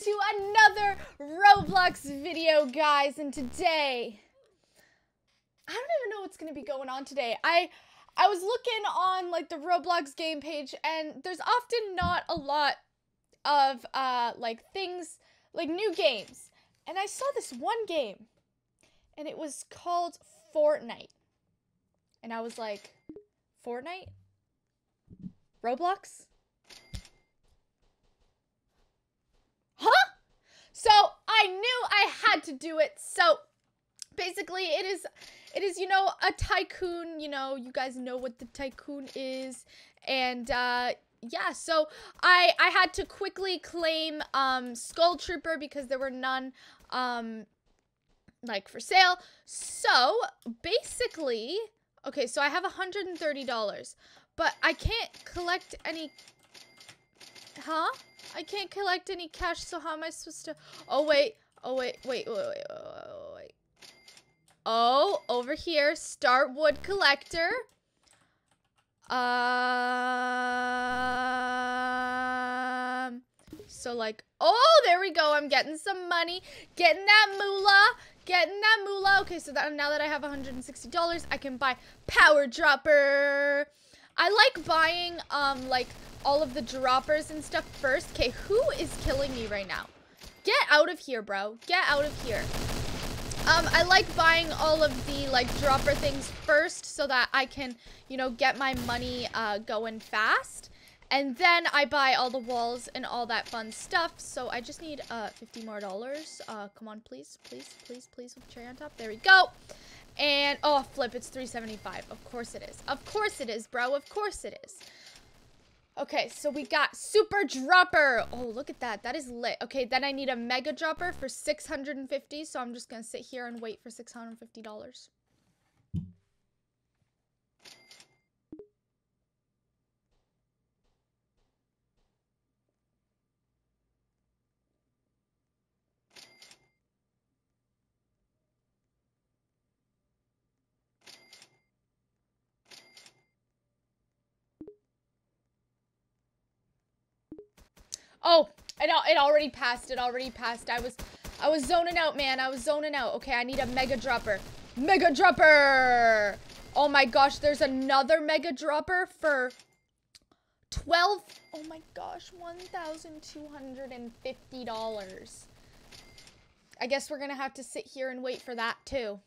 to another Roblox video, guys, and today I don't even know what's gonna be going on today. I was looking on like the Roblox game page, and there's often not a lot of like things like new games, and I saw this one game and it was called Fortnite, and I was like, Fortnite? Roblox? Huh? So I knew I had to do it. So basically it is, you know, a tycoon, you know, you guys know what the tycoon is. And yeah, so I had to quickly claim Skull Trooper because there were none like for sale. So basically, okay, so I have $130, but I can't collect any, huh? I can't collect any cash, so how am I supposed to? Oh, wait. Oh, wait. Wait, wait, wait, wait, wait. Oh, over here. Start wood collector. So, like, oh, there we go. I'm getting some money. Getting that moolah. Getting that moolah. Okay, so that, now that I have $160, I can buy power dropper. I like buying, like, all of the droppers and stuff first. Okay, who is killing me right now? Get out of here, bro. Get out of here. I like buying all of the, like, dropper things first so that I can, you know, get my money going fast. And then I buy all the walls and all that fun stuff. So I just need $50 more. Come on, please, please, please, please, with cherry on top. There we go. And, oh, flip, it's $375. Of course it is. Of course it is, bro. Of course it is. Okay, so we got super dropper. Oh, look at that. That is lit. Okay, then I need a mega dropper for $650. So I'm just going to sit here and wait for $650. Oh, it already passed. It already passed. I was zoning out, man. I was zoning out. Okay, I need a mega dropper. Mega dropper! Oh my gosh, there's another mega dropper for 12. Oh my gosh, $1,250. I guess we're gonna have to sit here and wait for that too.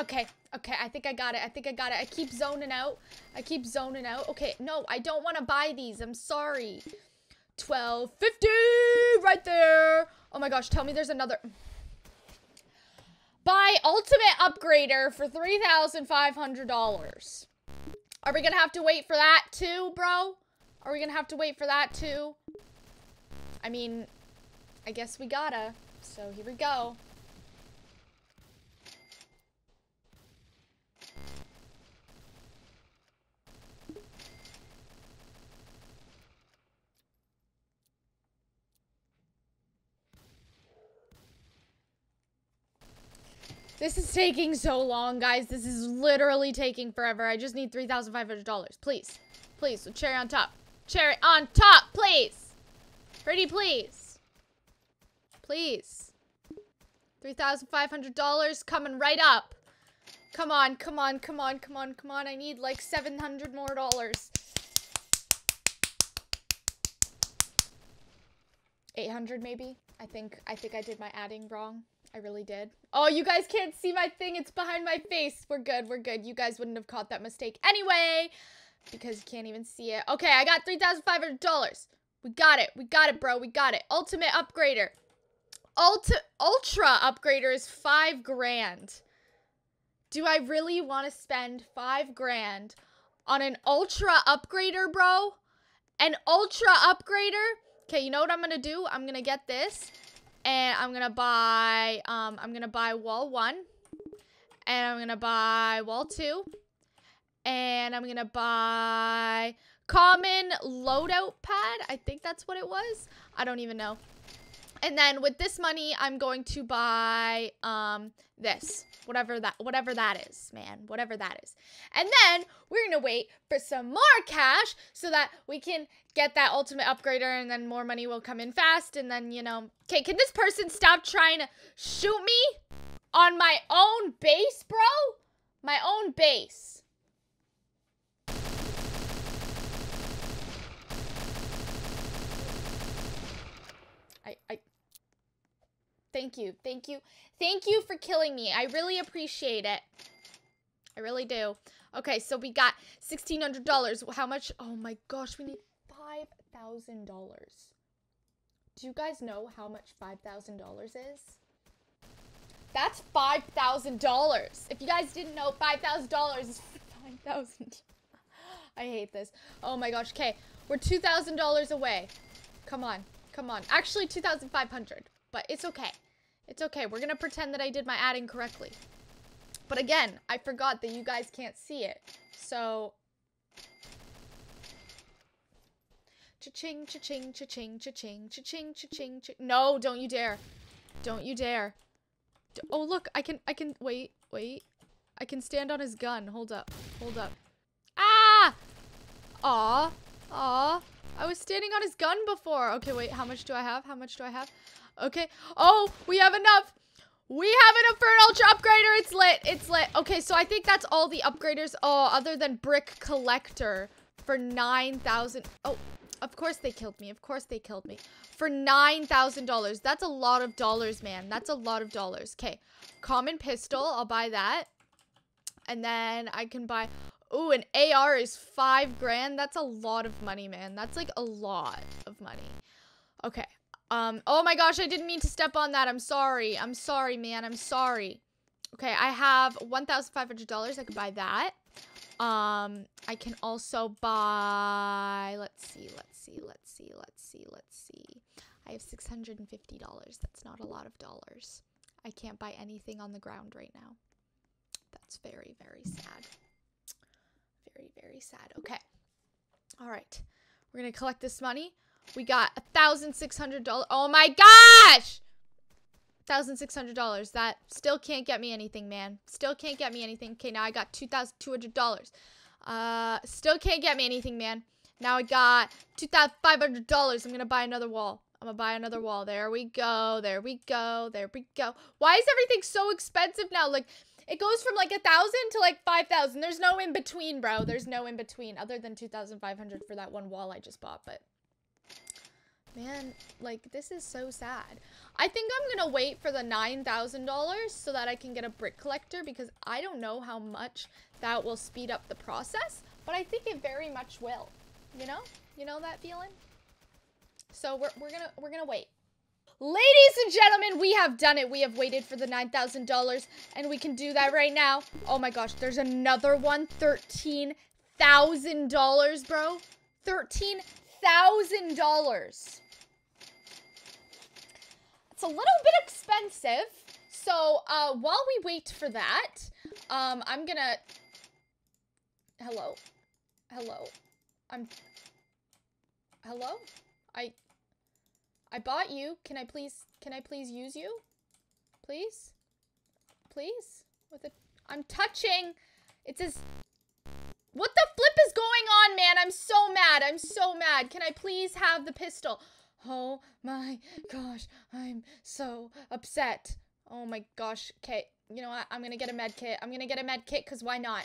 Okay, okay, I think I got it. I think I got it. I keep zoning out. I keep zoning out. Okay, no, I don't want to buy these. I'm sorry. $12.50 right there. Oh my gosh, tell me there's another. Buy ultimate upgrader for $3,500. Are we going to have to wait for that too, bro? Are we going to have to wait for that too? I mean, I guess we gotta. So here we go. This is taking so long, guys. This is literally taking forever. I just need $3,500. Please. Please. So cherry on top. Cherry on top, please. Pretty please. Please. $3,500 coming right up. Come on, come on, come on, come on, come on. I need like $700 more. $800 maybe. I think I did my adding wrong. I really did. Oh, you guys can't see my thing. It's behind my face. We're good. We're good. You guys wouldn't have caught that mistake anyway because you can't even see it. Okay, I got $3,500. We got it. We got it, bro. We got it. Ultimate upgrader. Ultra upgrader is $5,000. Do I really want to spend $5,000 on an ultra upgrader, bro? An ultra upgrader? Okay, you know what I'm going to do? I'm going to get this. And I'm gonna buy wall 1. And I'm gonna buy wall 2. And I'm gonna buy common loadout pad. I think that's what it was. I don't even know. And then with this money, I'm going to buy this, whatever that is, man, whatever that is. And then we're gonna wait for some more cash so that we can get that ultimate upgrader, and then more money will come in fast. And then, you know, okay, can this person stop trying to shoot me on my own base, bro? My own base. Thank you, thank you, thank you for killing me. I really appreciate it. I really do. Okay, so we got $1,600. How much? Oh my gosh, we need $5,000. Do you guys know how much $5,000 is? That's $5,000. If you guys didn't know, $5,000 is $5,000. I hate this. Oh my gosh, okay. We're $2,000 away. Come on, come on. Actually, $2,500. But it's okay. It's okay. We're going to pretend that I did my adding correctly. But again, I forgot that you guys can't see it. So. Cha-ching, cha-ching, cha-ching, cha-ching, cha-ching, cha-ching, cha-ching. No, don't you dare. Don't you dare. Oh, look. I can. Wait, wait. I can stand on his gun. Hold up. Hold up. Ah! Aw. Aw. I was standing on his gun before. Okay, wait. How much do I have? How much do I have? Okay. Oh, we have enough. We have enough for an ultra upgrader. It's lit. It's lit. Okay, so I think that's all the upgraders. Oh, other than brick collector for 9,000. Oh, of course they killed me. Of course they killed me. For $9,000. That's a lot of dollars, man. That's a lot of dollars. Okay. Common pistol. I'll buy that. And then I can buy... Ooh, an AR is $5,000. That's a lot of money, man. That's like a lot of money. Okay. Oh my gosh, I didn't mean to step on that. I'm sorry. I'm sorry, man. I'm sorry. Okay, I have $1,500. I could buy that. I can also buy, let's see. I have $650. That's not a lot of dollars. I can't buy anything on the ground right now. That's very, very sad. Very, very sad. Okay. All right. We're going to collect this money. We got $1,600. Oh my gosh! $1,600. That still can't get me anything, man. Still can't get me anything. Okay, now I got $2,200. Still can't get me anything, man. Now I got $2,500. I'm gonna buy another wall. I'm gonna buy another wall. There we go. There we go. There we go. Why is everything so expensive now? Like, it goes from like 1,000 to like 5,000. There's no in between, bro. There's no in between other than $2,500 for that one wall I just bought, but... Man, like, this is so sad. I think I'm gonna wait for the $9,000 so that I can get a brick collector, because I don't know how much that will speed up the process, but I think it very much will. You know? You know that feeling? So we're gonna wait. Ladies and gentlemen, we have done it. We have waited for the $9,000, and we can do that right now. Oh my gosh, there's another one. $13,000, bro. $13,000. It's a little bit expensive, so while we wait for that, I'm gonna... hello hello, I bought you. Can I please use you, please? With it, I'm touching. It says... What the flip is going on, man? I'm so mad. I'm so mad. Can I please have the pistol? Oh my gosh. I'm so upset. Oh my gosh. Okay. You know what? I'm going to get a med kit. I'm going to get a med kit because why not?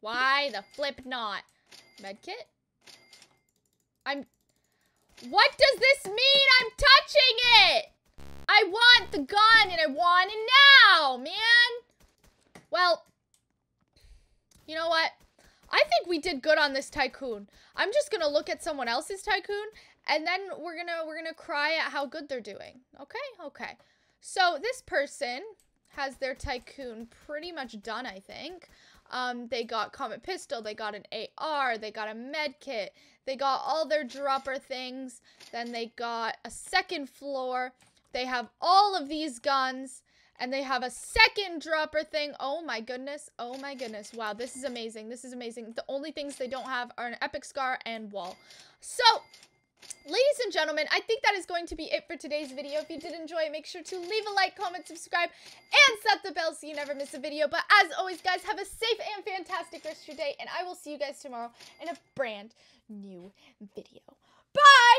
Why the flip not? Med kit? What does this mean? I'm touching it. I want the gun and I want it now, man. Well, you know what? I think we did good on this tycoon. I'm just gonna look at someone else's tycoon, and then we're gonna cry at how good they're doing. Okay, okay. So this person has their tycoon pretty much done, I think. They got comet pistol, they got an AR, they got a med kit, they got all their dropper things. Then they got a second floor. They have all of these guns. And they have a second dropper thing. Oh my goodness. Oh my goodness. Wow, this is amazing. This is amazing. The only things they don't have are an epic scar and wall. So, ladies and gentlemen, I think that is going to be it for today's video. If you did enjoy it, make sure to leave a like, comment, subscribe, and set the bell so you never miss a video. But as always, guys, have a safe and fantastic rest of your day. And I will see you guys tomorrow in a brand new video. Bye!